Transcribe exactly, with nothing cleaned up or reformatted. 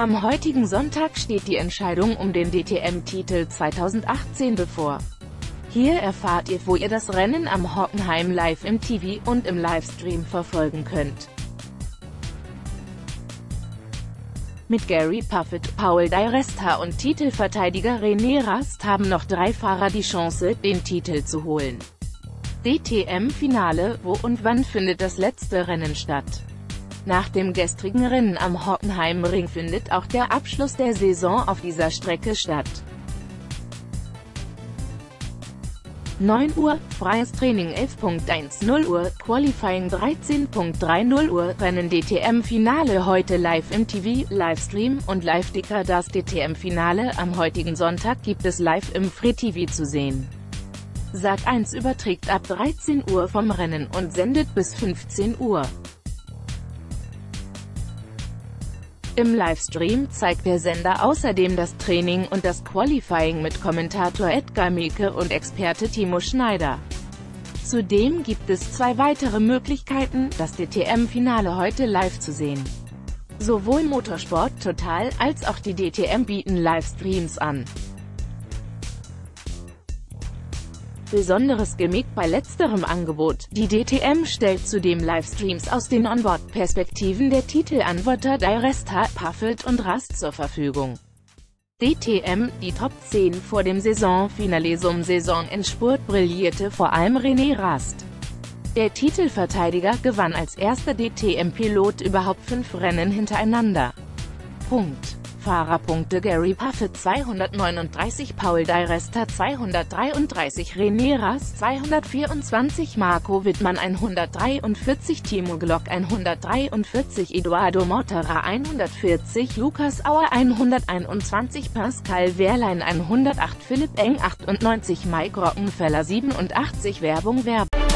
Am heutigen Sonntag steht die Entscheidung um den D T M-Titel zweitausendachtzehn bevor. Hier erfahrt ihr, wo ihr das Rennen am Hockenheim live im T V und im Livestream verfolgen könnt. Mit Gary Paffett, Paul di Resta und Titelverteidiger René Rast haben noch drei Fahrer die Chance, den Titel zu holen. D T M-Finale: Wo und wann findet das letzte Rennen statt? Nach dem gestrigen Rennen am Hockenheimring findet auch der Abschluss der Saison auf dieser Strecke statt. neun Uhr, freies Training elf Uhr zehn, Qualifying dreizehn Uhr dreißig, Rennen D T M-Finale heute live im T V, Livestream und Live-Ticker. Das D T M-Finale am heutigen Sonntag gibt es live im Free-T V zu sehen. Sat eins überträgt ab dreizehn Uhr vom Rennen und sendet bis fünfzehn Uhr. Im Livestream zeigt der Sender außerdem das Training und das Qualifying mit Kommentator Edgar Milke und Experte Timo Schneider. Zudem gibt es zwei weitere Möglichkeiten, das D T M-Finale heute live zu sehen. Sowohl Motorsport Total als auch die D T M bieten Livestreams an. Besonderes Gimmick bei letzterem Angebot: Die D T M stellt zudem Livestreams aus den Onboard-Perspektiven der Titelanwärter di Resta, Paffett und Rast zur Verfügung. D T M, die Top zehn vor dem Saisonfinale. Zum Saisonendspurt brillierte vor allem René Rast. Der Titelverteidiger gewann als erster D T M-Pilot überhaupt fünf Rennen hintereinander. Punkt. Fahrerpunkte: Gary Paffett zweihundertneununddreißig, Paul di Resta zweihundertdreiunddreißig, René Rast zweihundertvierundzwanzig, Marco Wittmann hundertdreiundvierzig, Timo Glock hundertdreiundvierzig, Eduardo Mortara hundertvierzig, Lukas Auer hunderteinundzwanzig, Pascal Wehrlein hundertacht, Philipp Eng achtundneunzig, Mike Rockenfeller siebenundachtzig. Werbung Werbung